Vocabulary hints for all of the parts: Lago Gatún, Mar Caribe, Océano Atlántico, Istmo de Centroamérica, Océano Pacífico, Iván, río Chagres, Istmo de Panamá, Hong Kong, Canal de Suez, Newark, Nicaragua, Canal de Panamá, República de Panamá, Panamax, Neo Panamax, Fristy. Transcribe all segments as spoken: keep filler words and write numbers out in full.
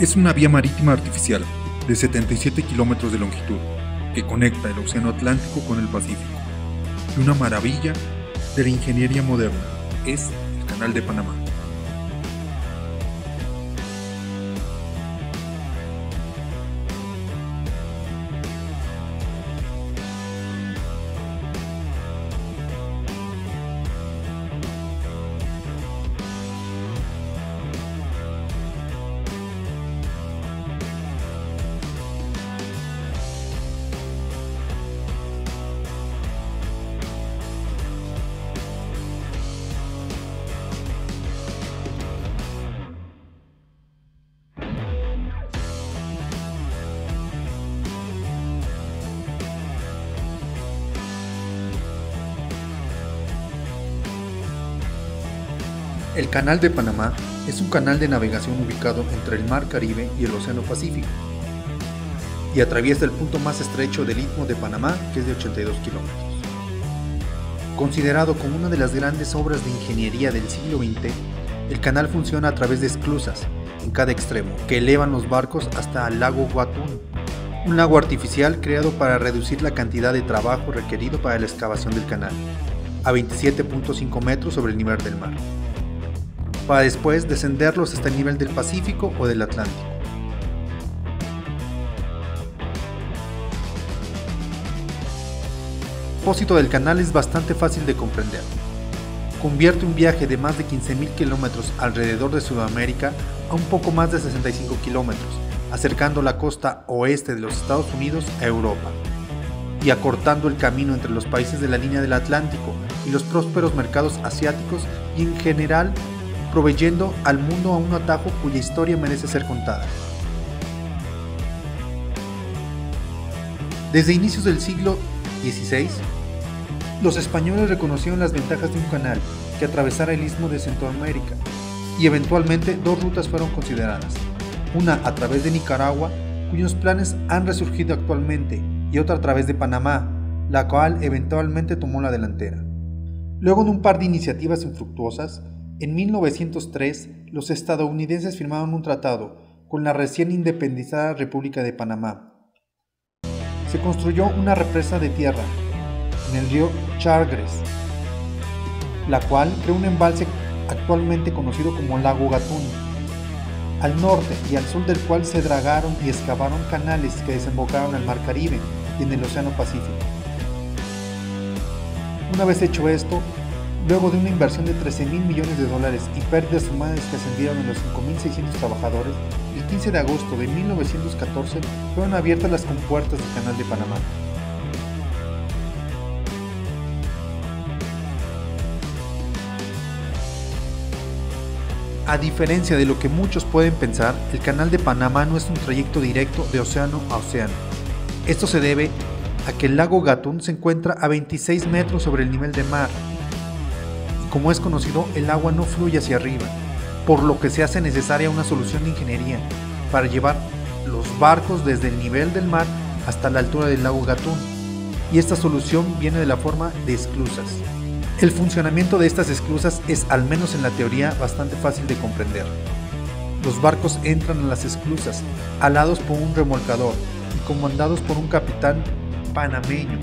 es una vía marítima artificial de setenta y siete kilómetros de longitud que conecta el Océano Atlántico con el Pacífico. Y una maravilla de la ingeniería moderna es el Canal de Panamá. El Canal de Panamá es un canal de navegación ubicado entre el Mar Caribe y el Océano Pacífico y atraviesa el punto más estrecho del Istmo de Panamá, que es de ochenta y dos kilómetros. Considerado como una de las grandes obras de ingeniería del siglo veinte, el canal funciona a través de esclusas en cada extremo que elevan los barcos hasta el lago Gatún, un lago artificial creado para reducir la cantidad de trabajo requerido para la excavación del canal, a veintisiete punto cinco metros sobre el nivel del mar, para después descenderlos hasta el nivel del Pacífico o del Atlántico. El propósito del canal es bastante fácil de comprender. Convierte un viaje de más de quince mil kilómetros alrededor de Sudamérica a un poco más de sesenta y cinco kilómetros, acercando la costa oeste de los Estados Unidos a Europa y acortando el camino entre los países de la línea del Atlántico y los prósperos mercados asiáticos y en general proveyendo al mundo a un atajo cuya historia merece ser contada. Desde inicios del siglo dieciséis, los españoles reconocieron las ventajas de un canal que atravesara el Istmo de Centroamérica, y eventualmente dos rutas fueron consideradas, una a través de Nicaragua, cuyos planes han resurgido actualmente, y otra a través de Panamá, la cual eventualmente tomó la delantera. Luego de un par de iniciativas infructuosas, en mil novecientos tres, los estadounidenses firmaron un tratado con la recién independizada República de Panamá. Se construyó una represa de tierra en el río Chagres, la cual creó un embalse actualmente conocido como Lago Gatún, al norte y al sur del cual se dragaron y excavaron canales que desembocaron al Mar Caribe y en el Océano Pacífico. Una vez hecho esto, luego de una inversión de trece mil millones de dólares y pérdidas humanas que ascendieron a los cinco mil seiscientos trabajadores, el quince de agosto de mil novecientos catorce fueron abiertas las compuertas del Canal de Panamá. A diferencia de lo que muchos pueden pensar, el Canal de Panamá no es un trayecto directo de océano a océano. Esto se debe a que el lago Gatún se encuentra a veintiséis metros sobre el nivel de mar. Como es conocido, el agua no fluye hacia arriba, por lo que se hace necesaria una solución de ingeniería para llevar los barcos desde el nivel del mar hasta la altura del lago Gatún, y esta solución viene de la forma de esclusas. El funcionamiento de estas esclusas es, al menos en la teoría, bastante fácil de comprender. Los barcos entran a las esclusas, alados por un remolcador y comandados por un capitán panameño,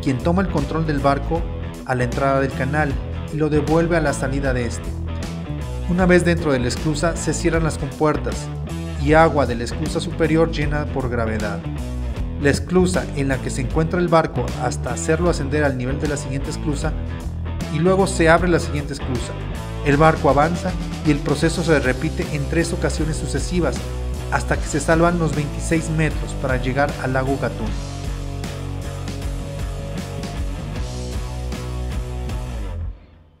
quien toma el control del barco a la entrada del canal y lo devuelve a la salida de este. Una vez dentro de la esclusa se cierran las compuertas y agua de la esclusa superior llena por gravedad la esclusa en la que se encuentra el barco hasta hacerlo ascender al nivel de la siguiente esclusa, y luego se abre la siguiente esclusa. El barco avanza y el proceso se repite en tres ocasiones sucesivas hasta que se salvan los veintiséis metros para llegar al lago Gatún.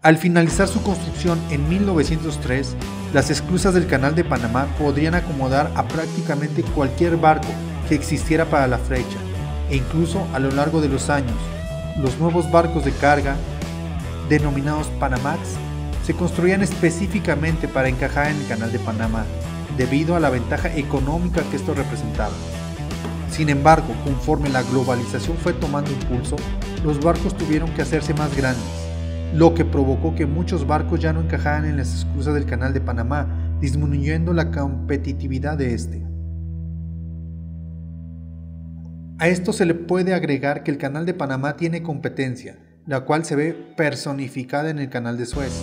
Al finalizar su construcción en mil novecientos tres, las esclusas del Canal de Panamá podrían acomodar a prácticamente cualquier barco que existiera para la fecha, e incluso a lo largo de los años, los nuevos barcos de carga, denominados Panamax, se construían específicamente para encajar en el Canal de Panamá, debido a la ventaja económica que esto representaba. Sin embargo, conforme la globalización fue tomando impulso, los barcos tuvieron que hacerse más grandes, lo que provocó que muchos barcos ya no encajaran en las esclusas del Canal de Panamá, disminuyendo la competitividad de este. A esto se le puede agregar que el Canal de Panamá tiene competencia, la cual se ve personificada en el Canal de Suez.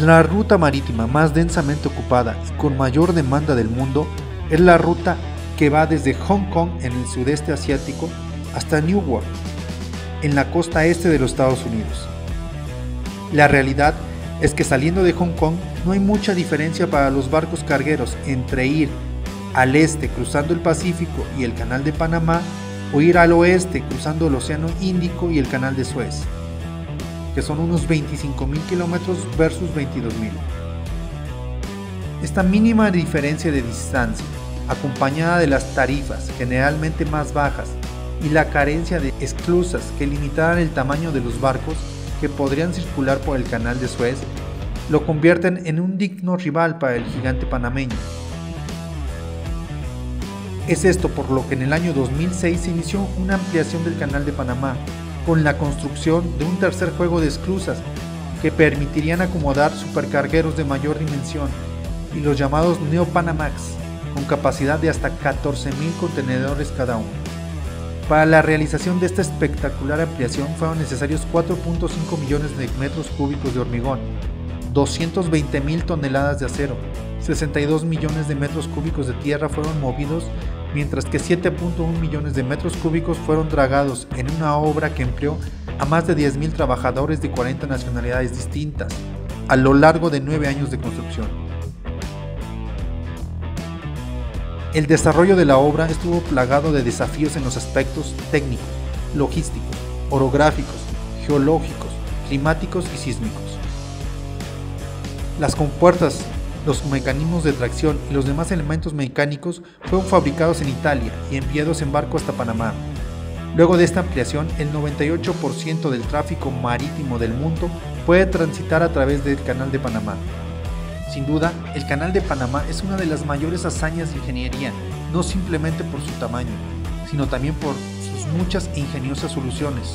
La ruta marítima más densamente ocupada y con mayor demanda del mundo es la ruta que va desde Hong Kong en el sudeste asiático hasta Newark, en la costa este de los Estados Unidos. La realidad es que saliendo de Hong Kong no hay mucha diferencia para los barcos cargueros entre ir al este cruzando el Pacífico y el Canal de Panamá o ir al oeste cruzando el Océano Índico y el Canal de Suez, que son unos veinticinco mil kilómetros versus veintidós mil. Esta mínima diferencia de distancia, acompañada de las tarifas generalmente más bajas y la carencia de esclusas que limitaran el tamaño de los barcos que podrían circular por el Canal de Suez, lo convierten en un digno rival para el gigante panameño. Es esto por lo que en el año dos mil seis se inició una ampliación del Canal de Panamá, con la construcción de un tercer juego de esclusas que permitirían acomodar supercargueros de mayor dimensión y los llamados Neo Panamax, con capacidad de hasta catorce mil contenedores cada uno. Para la realización de esta espectacular ampliación fueron necesarios cuatro punto cinco millones de metros cúbicos de hormigón, doscientas veinte mil toneladas de acero, sesenta y dos millones de metros cúbicos de tierra fueron movidos, mientras que siete punto uno millones de metros cúbicos fueron dragados en una obra que empleó a más de diez mil trabajadores de cuarenta nacionalidades distintas a lo largo de nueve años de construcción. El desarrollo de la obra estuvo plagado de desafíos en los aspectos técnicos, logísticos, orográficos, geológicos, climáticos y sísmicos. Las compuertas, los mecanismos de tracción y los demás elementos mecánicos fueron fabricados en Italia y enviados en barco hasta Panamá. Luego de esta ampliación, el noventa y ocho por ciento del tráfico marítimo del mundo puede transitar a través del Canal de Panamá. Sin duda, el Canal de Panamá es una de las mayores hazañas de ingeniería, no simplemente por su tamaño, sino también por sus muchas e ingeniosas soluciones.